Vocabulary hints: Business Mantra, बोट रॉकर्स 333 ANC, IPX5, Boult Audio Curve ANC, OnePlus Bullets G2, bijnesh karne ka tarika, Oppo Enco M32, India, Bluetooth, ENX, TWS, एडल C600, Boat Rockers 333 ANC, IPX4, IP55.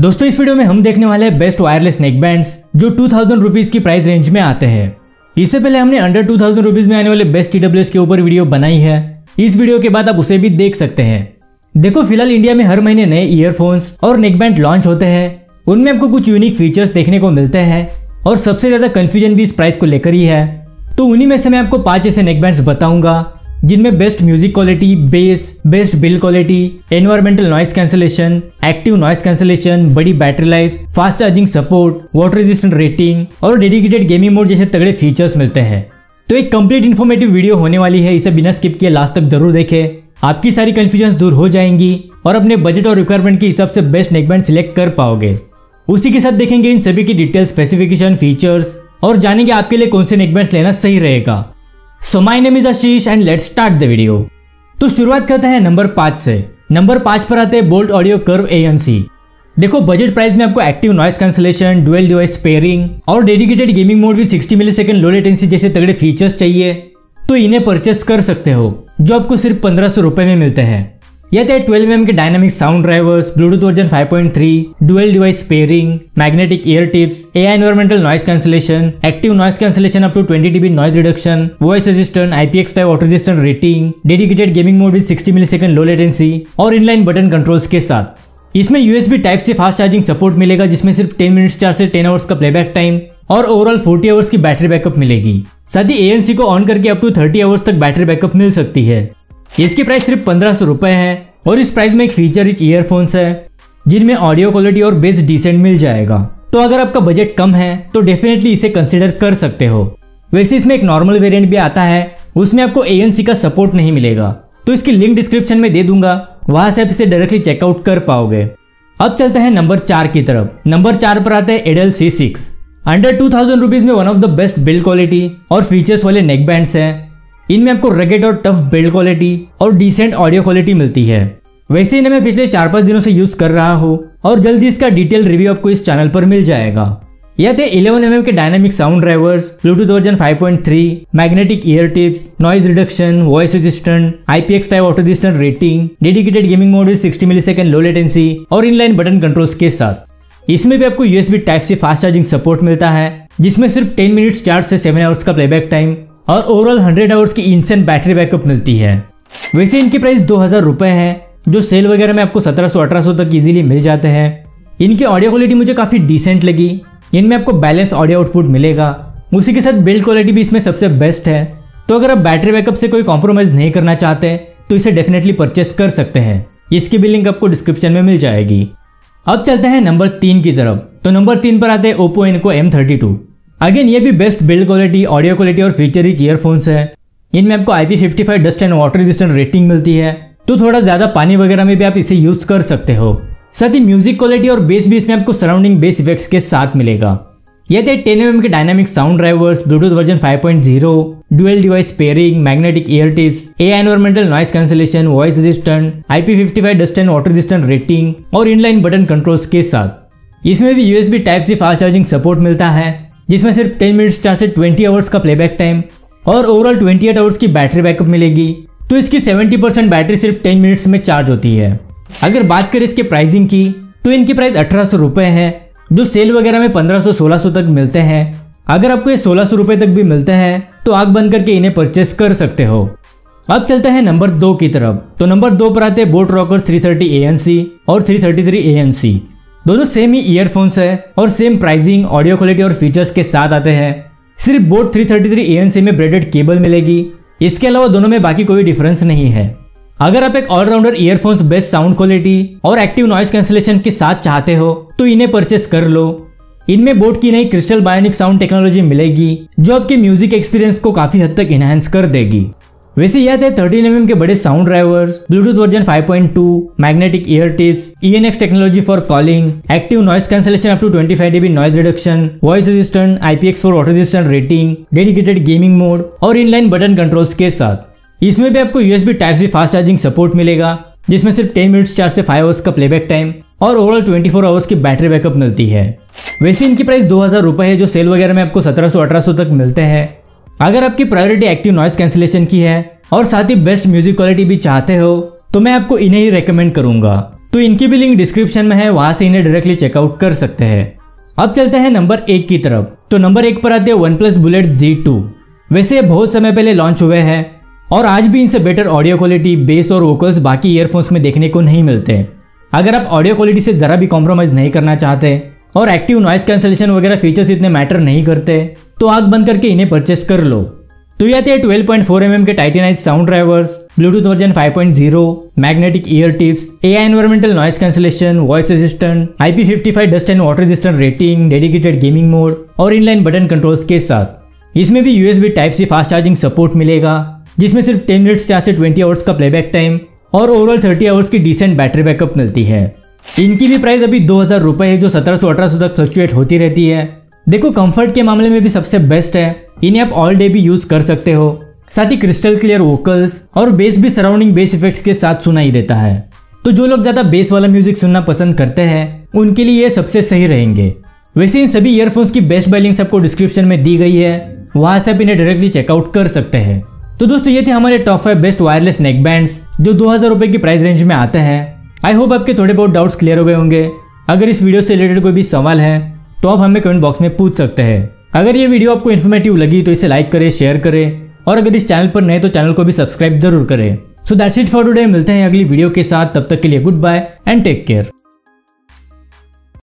दोस्तों इस वीडियो में हम देखने वाले हैं बेस्ट वायरलेस नेकबैंड्स जो 2000 रुपीज की प्राइस रेंज में आते हैं। इससे पहले हमने अंडर 2000 रुपीज में आने वाले बेस्ट TWS के ऊपर वीडियो बनाई है, इस वीडियो के बाद आप उसे भी देख सकते हैं। देखो फिलहाल इंडिया में हर महीने नए ईयरफोन्स और नेकबैंड लॉन्च होते हैं, उनमें आपको कुछ यूनिक फीचर्स देखने को मिलते हैं और सबसे ज्यादा कंफ्यूजन भी इस प्राइस को लेकर ही है। तो उन्हीं में से मैं आपको 5 ऐसे नेकबैंड्स बताऊंगा जिनमें best music quality, bass, best build quality, environmental noise cancellation, active noise cancellation, बड़ी battery life, fast charging support, water resistant rating और डेडिकेटेड गेमिंग मोड जैसे तगड़े फीचर्स मिलते हैं। तो एक कंप्लीट इन्फॉर्मेटिव वीडियो होने वाली है, इसे बिना स्किप किए लास्ट तक जरूर देखें। आपकी सारी कन्फ्यूजन दूर हो जाएंगी और अपने बजट और रिक्वायरमेंट के हिसाब से बेस्ट नेकबैंड सिलेक्ट कर पाओगे। उसी के साथ देखेंगे इन सभी की डिटेल, स्पेसिफिकेशन, फीचर्स और जानेंगे आपके लिए कौन से नेकबैंड्स लेना सही रहेगा। So my name is Ashish and let's start the video. तो शुरुआत करते हैं नंबर 5 से। नंबर 5 पर आते हैं बोल्ट ऑडियो कर्व ANC। देखो बजट प्राइस में आपको active noise cancellation, dual device pairing और dedicated gaming mode with 60 millisecond low latency जैसे तगड़े फीचर्स चाहिए तो इन्हें परचेस कर सकते हो जो आपको सिर्फ 1500 रुपए में मिलते हैं। यह थे 12mm के dynamic sound drivers, Bluetooth version 5.3, dual device pairing, magnetic ear tips, AI environmental noise cancellation, active noise cancellation up to 20 dB noise reduction, voice resistant, IPX5 water resistant rating, dedicated gaming mode with 60 millisecond low latency और inline button controls के साथ। इसमें USB type C fast charging support मिलेगा जिसमें सिर्फ 10 minutes charge से 10 hours का playback time और ओवरऑल 40 आवर्स की बैटरी बैकअप मिलेगी। साथ ही ANC को ऑन करके अप टू 30 आवर्स तक बैटरी बैकअप मिल सकती है। इसकी प्राइस सिर्फ 1500 रुपए है और इस प्राइस में एक फीचर रिच ईयरफोन्स है जिनमें ऑडियो क्वालिटी और बेस डिसेंट मिल जाएगा। तो अगर आपका बजट कम है तो डेफिनेटली इसे कंसिडर कर सकते हो। वैसे इसमें एक नॉर्मल वेरिएंट भी आता है, उसमें आपको ANC का सपोर्ट नहीं मिलेगा, तो इसकी लिंक डिस्क्रिप्शन में दे दूंगा, वहां से आप इसे डायरेक्टली चेकआउट कर पाओगे। अब चलते हैं नंबर 4 की तरफ। नंबर 4 पर आते हैं एडल C600। अंडर 2000 रुपीज में one of the best build quality और फीचर्स वाले नेकबैंड्स हैं। इनमें आपको रगेड और टफ बिल्ड क्वालिटी और डिसेंट ऑडियो क्वालिटी मिलती है। वैसे इन्हें मैं पिछले 4-5 दिनों से यूज कर रहा हूँ और जल्दी इसका डिटेल रिव्यू आपको इस चैनल पर मिल जाएगा। यह थे 11mm के dynamic sound drivers, Bluetooth version 5.3, magnetic ear tips, noise reduction, voice resistant, IPX5 water resistant rating, dedicated gaming mode 60 millisecond low latency और इनलाइन बटन कंट्रोल्स के साथ। इसमें भी आपको USB type C fast charging support मिलता है जिसमें सिर्फ 10 मिनट्स चार्ज से 7 आवर्स का प्लेबैक टाइम और ओवरऑल 100 आवर्स की इंसेंट बैटरी बैकअप मिलती है। वैसे इनकी प्राइस 2000 रुपए है जो सेल वगैरह में आपको 1700-1800 तक इजीली मिल जाते हैं। इनकी ऑडियो क्वालिटी मुझे काफ़ी डिसेंट लगी, इनमें आपको बैलेंस ऑडियो आउटपुट मिलेगा, उसी के साथ बिल्ड क्वालिटी भी इसमें सबसे बेस्ट है। तो अगर आप बैटरी बैकअप से कोई कॉम्प्रोमाइज़ नहीं करना चाहते तो इसे डेफिनेटली परचेस कर सकते हैं, इसकी भी लिंक आपको डिस्क्रिप्शन में मिल जाएगी। अब चलते हैं नंबर 3 की तरफ। तो नंबर 3 पर आते हैं Oppo Enco M32। अगेन ये भी best build quality, audio quality और फीचर रिच ईयरफोन्स है। इनमें आपको IP55 dust and water resistant rating मिलती है, तो थोड़ा ज़्यादा पानी वगैरह में भी आप इसे यूज़ कर सकते हो। साथ ही म्यूजिक क्वालिटी और बेस भी इसमें आपको सराउंडिंग बेस इफेक्ट्स के साथ मिलेगा। ये थे 10mm के dynamic sound drivers, Bluetooth version 5.0, dual device pairing, magnetic ear tips, AI environmental noise cancellation, voice resistant, IP55 dust and water resistant rating और इनलाइन बटन कंट्रोल्स के साथ। इसमें भी USB type C fast charging support मिलता है जिसमें सिर्फ 10 minutes charge से 20 आवर्स का प्लेबैक टाइम और ओवरऑल 28 आवर्स की बैटरी बैकअप मिलेगी। तो इसकी 70% बैटरी सिर्फ 10 मिनट्स में चार्ज होती है। अगर बात करें इसके प्राइसिंग की तो इनकी प्राइस 1800 रुपये है जो सेल वगैरह में 1500-1600 तक मिलते हैं। अगर आपको ये 1600 रुपये तक भी मिलते हैं तो आग बंद करके इन्हें परचेस कर सकते हो। अब चलते हैं नंबर 2 की तरफ। तो नंबर 2 पर आते हैं बोट रॉकर्स 330 ANC और 333 ANC। दोनों सेम ही ईयरफोन्स है और सेम प्राइसिंग, ऑडियो क्वालिटी और फीचर्स के साथ आते हैं। सिर्फ बोट 333 ANC में ब्रेडेड केबल मिलेगी, इसके अलावा दोनों में बाकी कोई डिफरेंस नहीं है। अगर आप एक allrounder earphones best sound quality और एक्टिव नॉइस कैंसिलेशन के साथ चाहते हो तो इन्हें परचेस कर लो। इनमें बोट की नई क्रिस्टल बायोनिक साउंड टेक्नोलॉजी मिलेगी जो आपके म्यूजिक एक्सपीरियंस को काफी हद तक इनहेंस कर देगी। वैसे यह थे 13mm के बड़े sound drivers, Bluetooth version 5.2, magnetic ear tips, ENX technology for calling, active noise cancellation up to 25 dB noise reduction, voice resistant, IPX4 water resistant rating, dedicated gaming mode और इनलाइन बटन कंट्रोल्स के साथ। इसमें भी आपको USB type C fast charging support मिलेगा जिसमें सिर्फ 10 minutes charge से 5 आवर्स का प्लेबैक टाइम और ओवरऑल 24 आवर्स की बैटरी बैकअप मिलती है। वैसे इनकी प्राइस 2000 रुपये है जो सेल वगैरह में आपको 1700-1800 तक मिलते हैं। अगर आपकी प्रायोरिटी एक्टिव नॉइस कैंसिलेशन की है और साथ ही बेस्ट म्यूजिक क्वालिटी भी चाहते हो तो मैं आपको इन्हें ही रेकमेंड करूंगा। तो इनकी भी लिंक डिस्क्रिप्शन में है, वहां से इन्हें डायरेक्टली चेकआउट कर सकते हैं। अब चलते हैं नंबर एक की तरफ। तो नंबर एक पर आते हैं OnePlus Bullets G2। वैसे बहुत समय पहले लॉन्च हुए हैं और आज भी इनसे बेटर ऑडियो क्वालिटी, बेस और वोकल्स बाकी ईयरफोन्स में देखने को नहीं मिलते। अगर आप ऑडियो क्वालिटी से ज़रा भी कॉम्प्रोमाइज़ नहीं करना चाहते और एक्टिव नॉइस कैंसलेशन वगैरह फीचर्स इतने मैटर नहीं करते तो आँख बंद करके इन्हें परचेस कर लो। तो ये आते हैं 12.4 mm के titanized sound drivers, Bluetooth version 5.0, magnetic ear tips, AI environmental noise cancellation, voice resistant, IP55 dust and water resistant rating, dedicated gaming mode और इनलाइन बटन कंट्रोल्स के साथ। इसमें भी USB Type-C fast charging support मिलेगा, जिसमें सिर्फ 10 minutes से 20 hours का प्लेबैक टाइम और ओवरऑल 30 आवर्स की डिसेंट बैटरी बैकअप मिलती है। इनकी भी प्राइस अभी 2000 रुपये है, जो 1700-1800 तक फ्लक्चुएट होती रहती है। देखो, कंफर्ट के मामले में भी सबसे बेस्ट है, इन्हें आप ऑल डे भी यूज कर सकते हो। साथ ही क्रिस्टल क्लियर वोकल्स और बेस भी सराउंडिंग बेस इफेक्ट्स के साथ सुनाई देता है। तो जो लोग ज़्यादा बेस वाला म्यूजिक सुनना पसंद करते हैं उनके लिए ये सबसे सही रहेंगे। वैसे इन सभी ईयरफोन्स की बेस्ट बाय लिंक्स आपको डिस्क्रिप्शन में दी गई है, वहाँ से आप इन्हें डायरेक्टली चेकआउट कर सकते हैं। तो दोस्तों, ये थे हमारे top 5 best wireless neck bands जो 2000 रुपये की प्राइस रेंज में आते हैं। आई होप आपके थोड़े बहुत डाउट्स क्लियर हो गए होंगे। अगर इस वीडियो से रिलेटेड कोई भी सवाल है तो आप हमें कमेंट बॉक्स में पूछ सकते हैं। अगर ये वीडियो आपको इन्फॉर्मेटिव लगी तो इसे लाइक करें, शेयर करें और अगर इस चैनल पर नए तो चैनल को भी सब्सक्राइब जरूर करें। So that's it for today. मिलते हैं अगली वीडियो के साथ, तब तक के लिए good bye and take care.